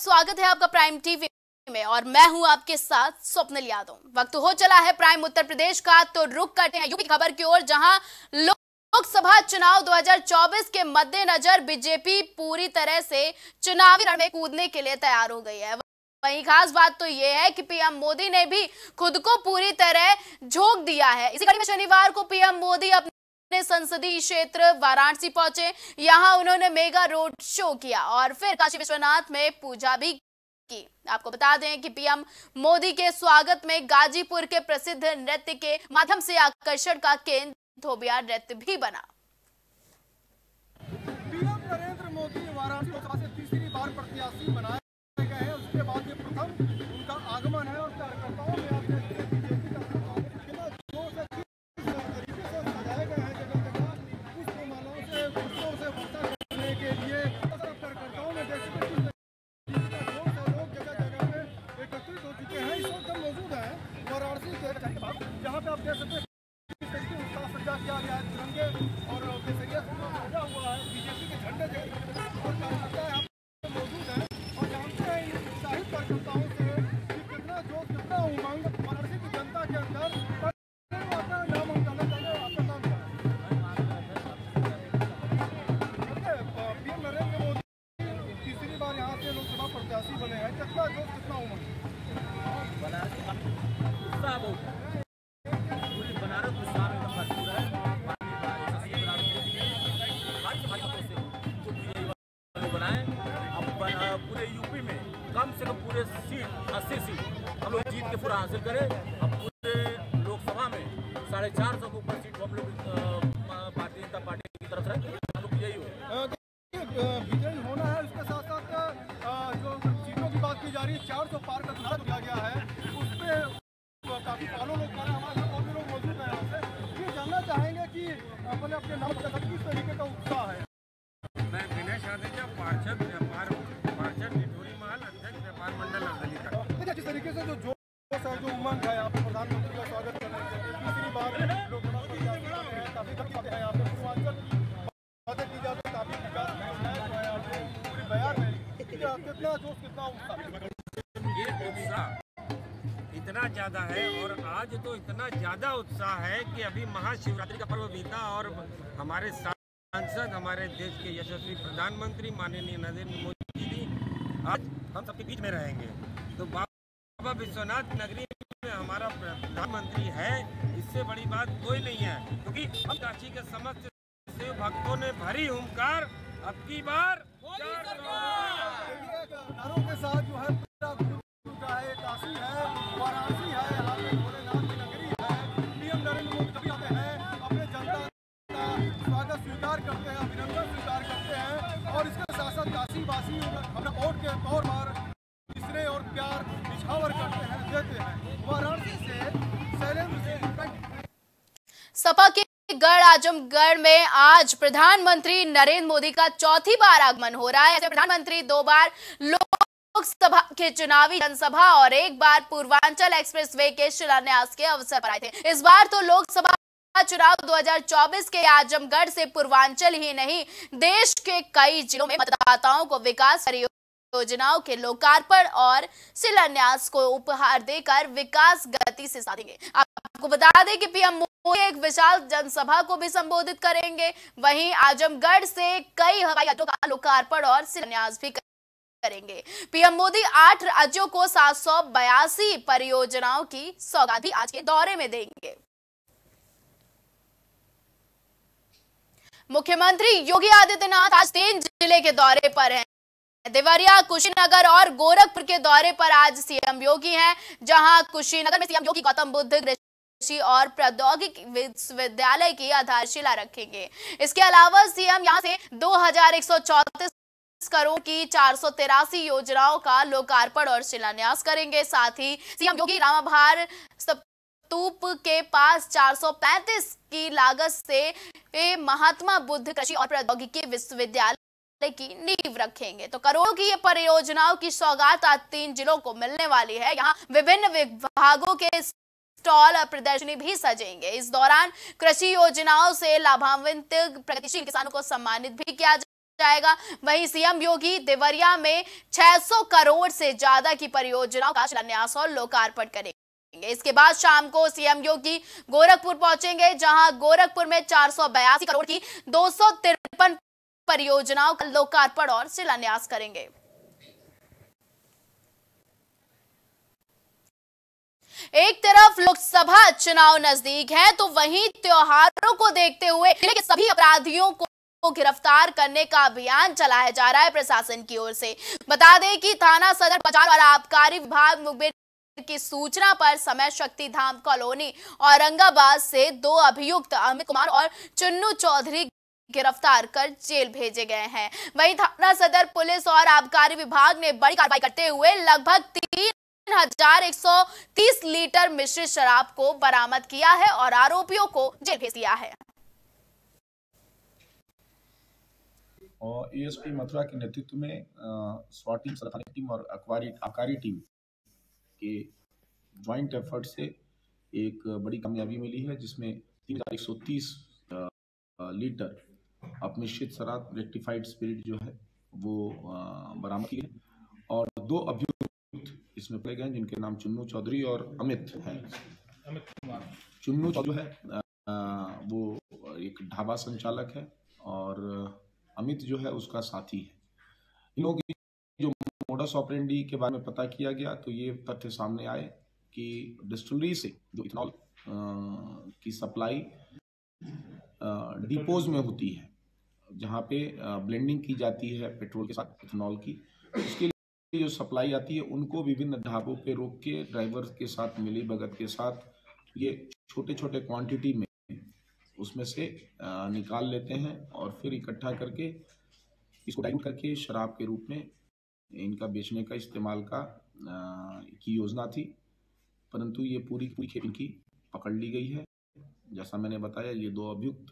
स्वागत है आपका प्राइम टीवी में और मैं हूं आपके साथ स्वप्नल यादव। वक्त हो चला है प्राइम उत्तर प्रदेश का, तो रुक करते हैं यूपी खबर की ओर, जहां लोकसभा चुनाव 2024 के मद्देनजर बीजेपी पूरी तरह से चुनावी रण में कूदने के लिए तैयार हो गई है। वहीं खास बात तो यह है कि पीएम मोदी ने भी खुद को पूरी तरह झोंक दिया है। इसी कड़ी में शनिवार को पीएम मोदी अपने संसदीय क्षेत्र वाराणसी पहुंचे। यहां उन्होंने मेगा रोड शो किया और फिर काशी विश्वनाथ में पूजा भी की। आपको बता दें कि पीएम मोदी के स्वागत में गाजीपुर के प्रसिद्ध नृत्य के माध्यम से आकर्षण का केंद्र धोबिया नृत्य भी बना। पीएम नरेंद्र मोदी वाराणसी लोकसभा से तीसरी बार प्रत्याशी बनाए गए हैं। उसके बाद ये प्रथम उनका आगमन है और कार्यकर्ताओं में ज्यादा है और आज तो इतना ज्यादा उत्साह है कि अभी महाशिवरात्रि का पर्व बीता और हमारे सांसद, हमारे देश के यशस्वी प्रधानमंत्री माननीय नरेंद्र मोदी जी आज हम सबके बीच में रहेंगे। तो बाबा विश्वनाथ नगरी में हमारा प्रधानमंत्री है, इससे बड़ी बात कोई नहीं है, क्योंकि हम काशी के समस्त शिव भक्तों ने भरी हुंकार अब की बार के साथ जो है काशी है, वाराणसी है, हमारे भोलेनाथ की नगरी है। पीएम नरेंद्र मोदी जब आते हैं अपने जनता का स्वागत स्वीकार करते हैं, अभिनंदन स्वीकार करते हैं और इसके साथ साथ काशी वासी अपने वोट के तौर पर तीसरे और प्यार निछावर करते हैं, देते हैं। वाराणसी से शैलेंद्र सपा के गढ़ आजमगढ़ में आज प्रधानमंत्री नरेंद्र मोदी का चौथी बार आगमन हो रहा है। प्रधानमंत्री दो बार लोकसभा के चुनावी जनसभा और एक बार पूर्वांचल एक्सप्रेसवे के शिलान्यास के अवसर पर आए थे। इस बार तो लोकसभा चुनाव 2024 के आजमगढ़ से पूर्वांचल ही नहीं, देश के कई जिलों में मतदाताओं को विकास परियोजनाओं के लोकार्पण और शिलान्यास को उपहार देकर विकास गति से साधेंगे। आपको बता दें कि पीएम एक विशाल जनसभा को भी संबोधित करेंगे। वहीं आजमगढ़ से कई हवाई अड्डों का लोकार्पण और शिलान्यास भी करेंगे। पीएम मोदी 8 राज्यों को 782 परियोजनाओं की सौगात भी आज के दौरे में देंगे। मुख्यमंत्री योगी आदित्यनाथ आज 3 जिले के दौरे पर हैं। देवरिया, कुशीनगर और गोरखपुर के दौरे पर आज सीएम योगी हैं, जहां कुशीनगर में सीएम योगी गौतम बुद्ध कृषि और प्रौद्योगिक विश्वविद्यालय की आधारशिला रखेंगे। इसके अलावा सीएम यहां से 2,134 करोड़ की 483 योजनाओं का लोकार्पण और शिलान्यास करेंगे। साथ ही सीएम योगी रामभार स्तूप के पास 435 की लागत से महात्मा बुद्ध कृषि और प्रौद्योगिकी विश्वविद्यालय की नींव रखेंगे। तो करोड़ों की ये परियोजनाओं की सौगात आज 3 जिलों को मिलने वाली है। यहाँ विभिन्न विभागों के स्टॉल और प्रदर्शनी भी सजेंगे। इस दौरान कृषि योजनाओं से लाभान्वित प्रगतिशील किसानों को सम्मानित भी किया जाएगा। वहीं सीएम योगी देवरिया में 600 करोड़ से ज्यादा की परियोजनाओं का शिलान्यास और लोकार्पण करेंगे। इसके बाद शाम को सीएम योगी गोरखपुर पहुंचेंगे, जहां गोरखपुर में 482 करोड़ की 253 परियोजनाओं का लोकार्पण और शिलान्यास करेंगे। एक तरफ लोकसभा चुनाव नजदीक है तो वहीं त्योहारों को देखते हुए जिले के सभी अपराधियों को गिरफ्तार करने का अभियान चलाया जा रहा है प्रशासन की ओर से। बता दें कि थाना सदर बाजार और आबकारी विभाग मुखबिर की सूचना पर समय शक्ति धाम कॉलोनी औरंगाबाद से 2 अभियुक्त अमित कुमार और चुन्नू चौधरी गिरफ्तार कर जेल भेजे गए हैं। वहीं थाना सदर पुलिस और आबकारी विभाग ने बड़ी कार्रवाई करते हुए लगभग 3,130 लीटर मिश्रित शराब को बरामद किया है और आरोपियों को जेल भेज दिया है। और एएसपी मथुरा के नेतृत्व में स्वाट टीम, सरकारी टीम और आबकारी टीम के ज्वाइंट एफर्ट से एक बड़ी कामयाबी मिली है, जिसमें 3,130 लीटर अपमिश्रित शराब रेक्टिफाइड स्पिरिट जो है वो बरामद की है और 2 अभियुक्त इसमें पकड़े गए, जिनके नाम चुन्नू चौधरी और अमित है। चुन्नू चौधरी जो है वो एक ढाबा संचालक है और अमित जो है उसका साथी है। इन लोगों की जो मोडस ऑपरेंडी के बारे में पता किया गया तो ये तथ्य सामने आए कि डिस्टिलरी से जो इथेनॉल की सप्लाई डिपोज में होती है, जहाँ पे ब्लेंडिंग की जाती है पेट्रोल के साथ इथेनॉल की, उसके जो सप्लाई आती है उनको विभिन्न ढाबों पे रोक के ड्राइवर के साथ मिली भगत के साथ ये छोटे छोटे क्वांटिटी में उसमें से निकाल लेते हैं और फिर इकट्ठा करके इसको डाइल्यूट करके शराब के रूप में इनका बेचने का इस्तेमाल का की योजना थी, परंतु ये पूरी खेप इनकी पकड़ ली गई है। जैसा मैंने बताया ये 2 अभियुक्त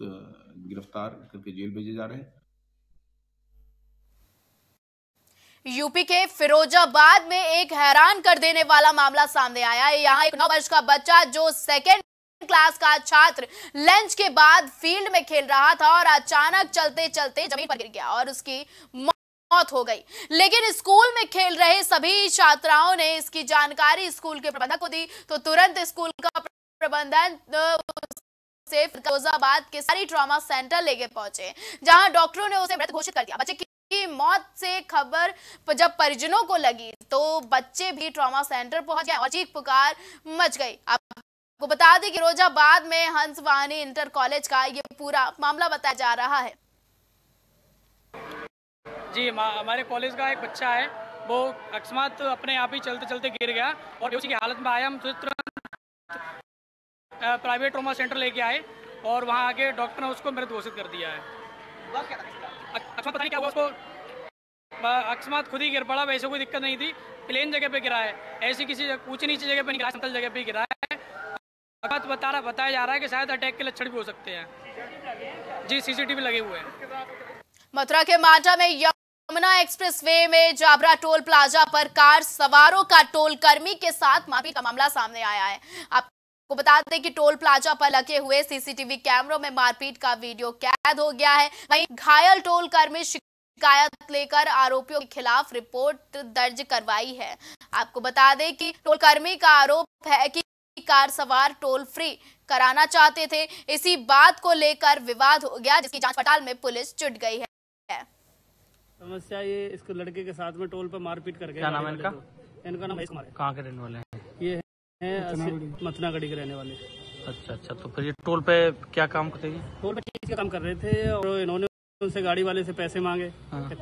गिरफ्तार करके जेल भेजे जा रहे हैं। यूपी के फिरोजाबाद में एक हैरान कर देने वाला मामला सामने आया है। यहाँ एक 9 वर्ष का बच्चा जो सेकेंड क्लास का छात्र लंच के बाद फील्ड में खेल रहा था और अचानक चलते चलते जमीन पर गिर गया और उसकी मौत हो गई। लेकिन स्कूल में खेल रहे सभी छात्राओं ने इसकी जानकारी स्कूल के प्रबंधक को दी तो तुरंत स्कूल का प्रबंधन से फिरोजाबाद के सारी ट्रॉमा सेंटर लेके पहुंचे, जहाँ डॉक्टरों ने उसे मृत घोषित कर दिया। बच्चे की मौत से खबर जब परिजनों को लगी तो बच्चे भी ट्रॉमा सेंटर पहुंच गए और चीख पुकार मच गई। आपको बता दें कि फिरोजाबाद में हंसवानी इंटर कॉलेज का ये पूरा मामला बताया जा रहा है। जी, हमारे कॉलेज का एक बच्चा है, वो अकस्मात अपने आप ही चलते चलते गिर गया और बेहोशी की हालत में आया। हम तुरंत प्राइवेट ट्रॉमा सेंटर लेके आए और वहाँ आके डॉक्टर ने उसको मृत घोषित कर दिया है। अच्छा पता नहीं क्या हुआ उसको, अकस्मात खुद ही गिर पड़ा। वैसे कोई दिक्कत नहीं थी, प्लेन जगह पे गिरा है, ऐसी किसी ऊंच नीचे जगह पे नहीं गिरा, समतल जगह पे गिरा है। अकस्मात बताया जा रहा है कि शायद अटैक के लक्षण भी हो सकते हैं। जी, सीसीटीवी लगे हुए हैं। मथुरा के मांडा में यमुना एक्सप्रेस वे में जाबरा टोल प्लाजा पर कार सवारों का टोल कर्मी के साथ मारपीट का मामला सामने आया है। को बता दें कि टोल प्लाजा पर लगे हुए सीसीटीवी कैमरों में मारपीट का वीडियो कैद हो गया है। वहीं घायल टोल कर्मी शिकायत लेकर आरोपियों के खिलाफ रिपोर्ट दर्ज करवाई है। आपको बता दें कि टोल कर्मी का आरोप है कि कार सवार टोल फ्री कराना चाहते थे, इसी बात को लेकर विवाद हो गया, जिसकी जांच पड़ताल में पुलिस जुट गई है। समस्या ये इसको लड़के के साथ में टोल पर मारपीट करके, क्या नाम है इनका? इनका नाम कहाँ के रहने वाले हैं? ये मथुरा गढ़ी के रहने वाले। अच्छा अच्छा, तो फिर ये टोल पे क्या काम करते हैं? टोल पे चीज का काम कर रहे थे और इन्होंने उनसे गाड़ी वाले से पैसे मांगे।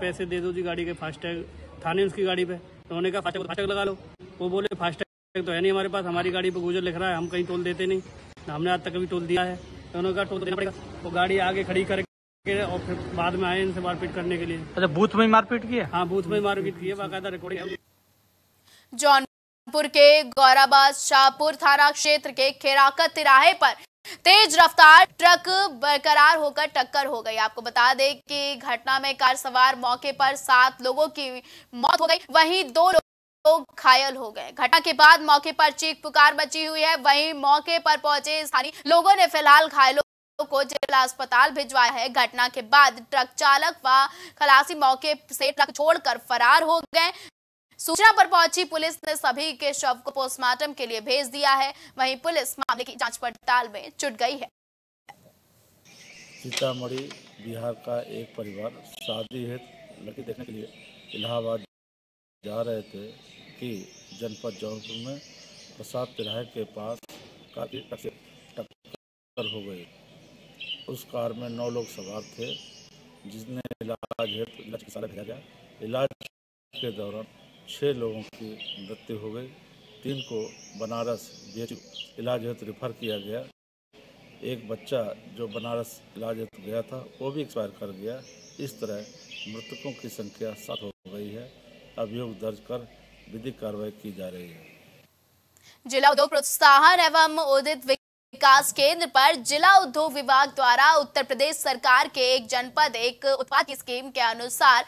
पैसे दे दो जी, गाड़ी के फास्टैग थाने उसकी गाड़ी पे। उन्होंने कहा फास्टैग लगा लो, वो बोले फास्टैग तो है नहीं हमारे पास, हमारी गाड़ी पे गुजर लिख रहा है, हम कहीं टोल देते नहीं, हमने आज तक भी टोल दिया है। उन्होंने कहा टोल देना पड़ेगा, वो गाड़ी आगे खड़ी करके और फिर बाद में आए इनसे मारपीट करने के लिए। अच्छा, बूथ में मारपीट की है? हाँ, बूथ में मारपीट की है, बाकायदा रिकॉर्डिंग। जौनपुर के गौराबास शाहपुर थाना क्षेत्र के प्रसाद तिराहे पर तेज रफ्तार ट्रक बरकरार होकर टक्कर हो गई। आपको बता दें कि घटना में कार सवार मौके पर 7 लोगों की मौत हो गई, वहीं 2 लोग घायल हो गए। घटना के बाद मौके पर चीख पुकार मची हुई है। वहीं मौके पर पहुंचे स्थानीय लोगों ने फिलहाल घायलों को जिला अस्पताल भिजवाया है। घटना के बाद ट्रक चालक व खलासी मौके से ट्रक छोड़कर फरार हो गए। सूचना पर पहुंची पुलिस ने सभी के शव को पोस्टमार्टम के लिए भेज दिया है। वहीं पुलिस मामले की जांच पड़ताल में जुट गई है। सीतामढ़ी बिहार का एक परिवार शादी हेतु लड़की देखने के लिए इलाहाबाद जा रहे थे कि जनपद जौनपुर में प्रसाद तिराहे के पास काफी टक्कर हो गई। उस कार में 9 लोग सवार थे, जिसने इलाज हेतु अस्पताल भेजा गया। इलाज के दौरान 6 लोगों की मृत्यु हो गई। 3 को बनारस इलाज हेतु रेफर किया गया। एक बच्चा जो बनारस इलाज हेतु गया था वो भी एक्सपायर कर गया। इस तरह मृतकों की संख्या 7 हो गई है। अभियोग दर्ज कर विधिक कार्रवाई की जा रही है। जिला उद्योग प्रोत्साहन एवं उदित विकास केंद्र पर जिला उद्योग विभाग द्वारा उत्तर प्रदेश सरकार के एक जनपद एक उत्पाद की स्कीम के अनुसार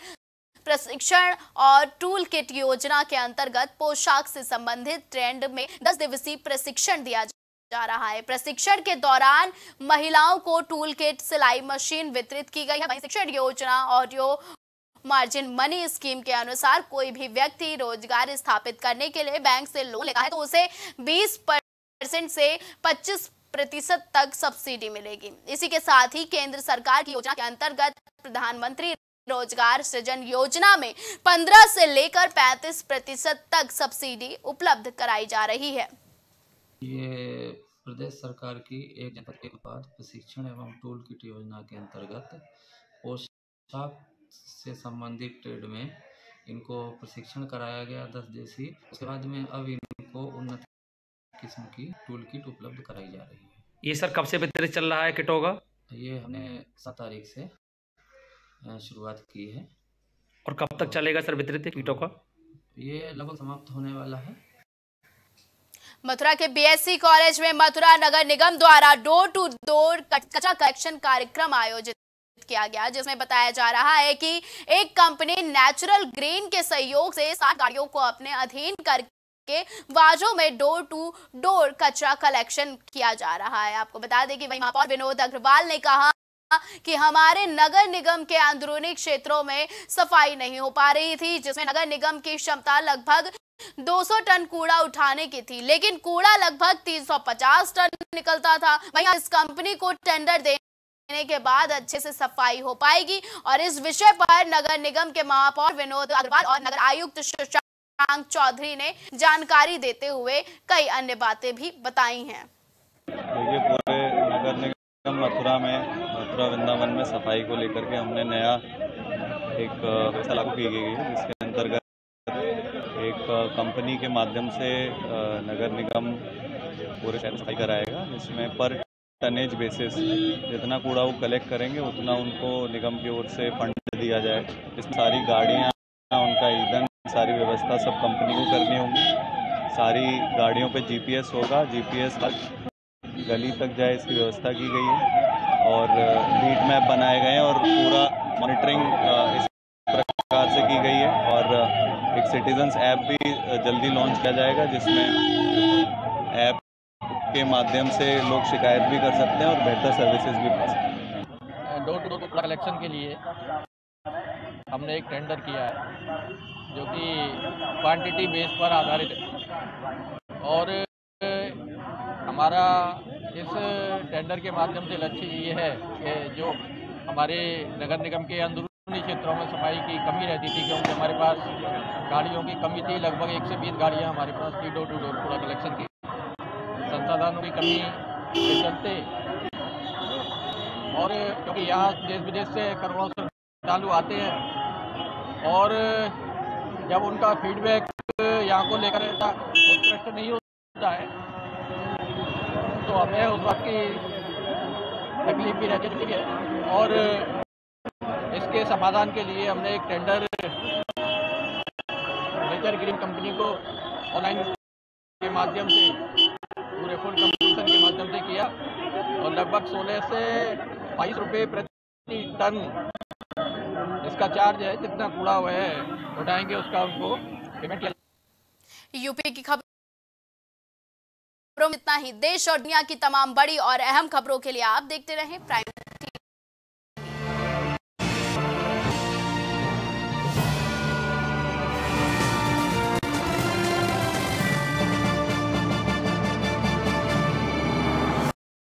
प्रशिक्षण और टूल किट योजना के अंतर्गत पोशाक से संबंधित ट्रेंड में 10 दिवसीय प्रशिक्षण दिया जा रहा है। प्रशिक्षण के दौरान महिलाओं को टूल किट, सिलाई मशीन वितरित की गई है। प्रशिक्षण योजना ऑडियो मार्जिन मनी स्कीम के अनुसार कोई भी व्यक्ति रोजगार स्थापित करने के लिए बैंक से लोन लेता है तो उसे 20% से 25% तक सब्सिडी मिलेगी। इसी के साथ ही केंद्र सरकार की योजना के अंतर्गत प्रधानमंत्री रोजगार सृजन योजना में 15 से लेकर 35% तक सब्सिडी उपलब्ध कराई जा रही है। ये प्रदेश सरकार की एक जनपद के उत्पाद प्रशिक्षण एवं टूल किट योजना के अंतर्गत पोशाक से संबंधित ट्रेड में इनको प्रशिक्षण कराया गया 10 दिवसीय। उसके बाद में अब इनको उन्नत किस्म की टूल किट उपलब्ध कराई जा रही है। ये सर कब से वितरित चल रहा है किट होगा? ये हमने 7 तारीख से शुरुआत की है। और कब तक चलेगा सर वितरित किटों का? ये लगभग समाप्त होने वाला है। मथुरा के बीएससी कॉलेज में मथुरा नगर निगम द्वारा डोर टू डोर कचरा कलेक्शन कार्यक्रम आयोजित किया गया, जिसमें बताया जा रहा है कि एक कंपनी नेचुरल ग्रीन के सहयोग से 60 गाड़ियों को अपने अधीन करके वाजों में डोर टू डोर कचरा कलेक्शन किया जा रहा है। आपको बता दें कि महापौर विनोद अग्रवाल ने कहा कि हमारे नगर निगम के अंदरूनी क्षेत्रों में सफाई नहीं हो पा रही थी, जिसमें नगर निगम की क्षमता लगभग 200 टन कूड़ा उठाने की थी, लेकिन कूड़ा लगभग 350 टन निकलता था। वहीं इस कंपनी को टेंडर देने के बाद अच्छे से सफाई हो पाएगी और इस विषय पर नगर निगम के महापौर विनोद अग्रवाल और नगर आयुक्त शशांक चौधरी ने जानकारी देते हुए कई अन्य बातें भी बताई हैं। मथुरा में, मथुरा वृंदावन में सफाई को लेकर के हमने नया एक व्यवस्था लागू की गई है, जिसके अंतर्गत एक कंपनी के माध्यम से नगर निगम पूरे शहर सफाई कराएगा, जिसमें पर टनेज बेसिस जितना कूड़ा वो कलेक्ट करेंगे उतना उनको निगम की ओर से फंड दिया जाए। इसमें सारी गाड़ियाँ, उनका ईंधन, सारी व्यवस्था सब कंपनी को करनी होगी। सारी गाड़ियों पर GPS होगा, GPS गली तक जाए इसकी व्यवस्था की गई है और लीड मैप बनाए गए हैं और पूरा मॉनिटरिंग इस प्रकार से की गई है। और एक सिटीजन्स ऐप भी जल्दी लॉन्च किया जाएगा, जिसमें ऐप के माध्यम से लोग शिकायत भी कर सकते हैं और बेहतर सर्विसेज भी पा सकते हैं। डोर टू डोर कलेक्शन के लिए हमने एक टेंडर किया है जो कि क्वान्टिटी बेस पर आधारित है और हमारा इस टेंडर के माध्यम से लक्ष्य ये है कि जो हमारे नगर निगम के अंदरूनी क्षेत्रों में सफाई की कमी रहती थी, क्योंकि हमारे पास गाड़ियों की कमी थी, लगभग 120 गाड़ियाँ हमारे पास थी डोर टू डोर कूड़ा कलेक्शन की। संसाधनों की कमी के चलते और क्योंकि यहाँ देश विदेश से करोड़ों श्रद्धालु आते हैं और जब उनका फीडबैक यहाँ को लेकर उत्कृष्ट नहीं होता है तो हमें उस बात की तकलीफ भी रहती है और इसके समाधान के लिए हमने एक टेंडर नेचर ग्रीन कंपनी को ऑनलाइन के माध्यम से पूरे फुल कंपटीशन के माध्यम से किया और लगभग 16 से 22 रुपये प्रति टन इसका चार्ज है। जितना कूड़ा हुआ है उठाएंगे उसका उनको पेमेंट किया। यूपी की खबर इतना ही। देश और दुनिया की तमाम बड़ी और अहम खबरों के लिए आप देखते रहें प्राइम।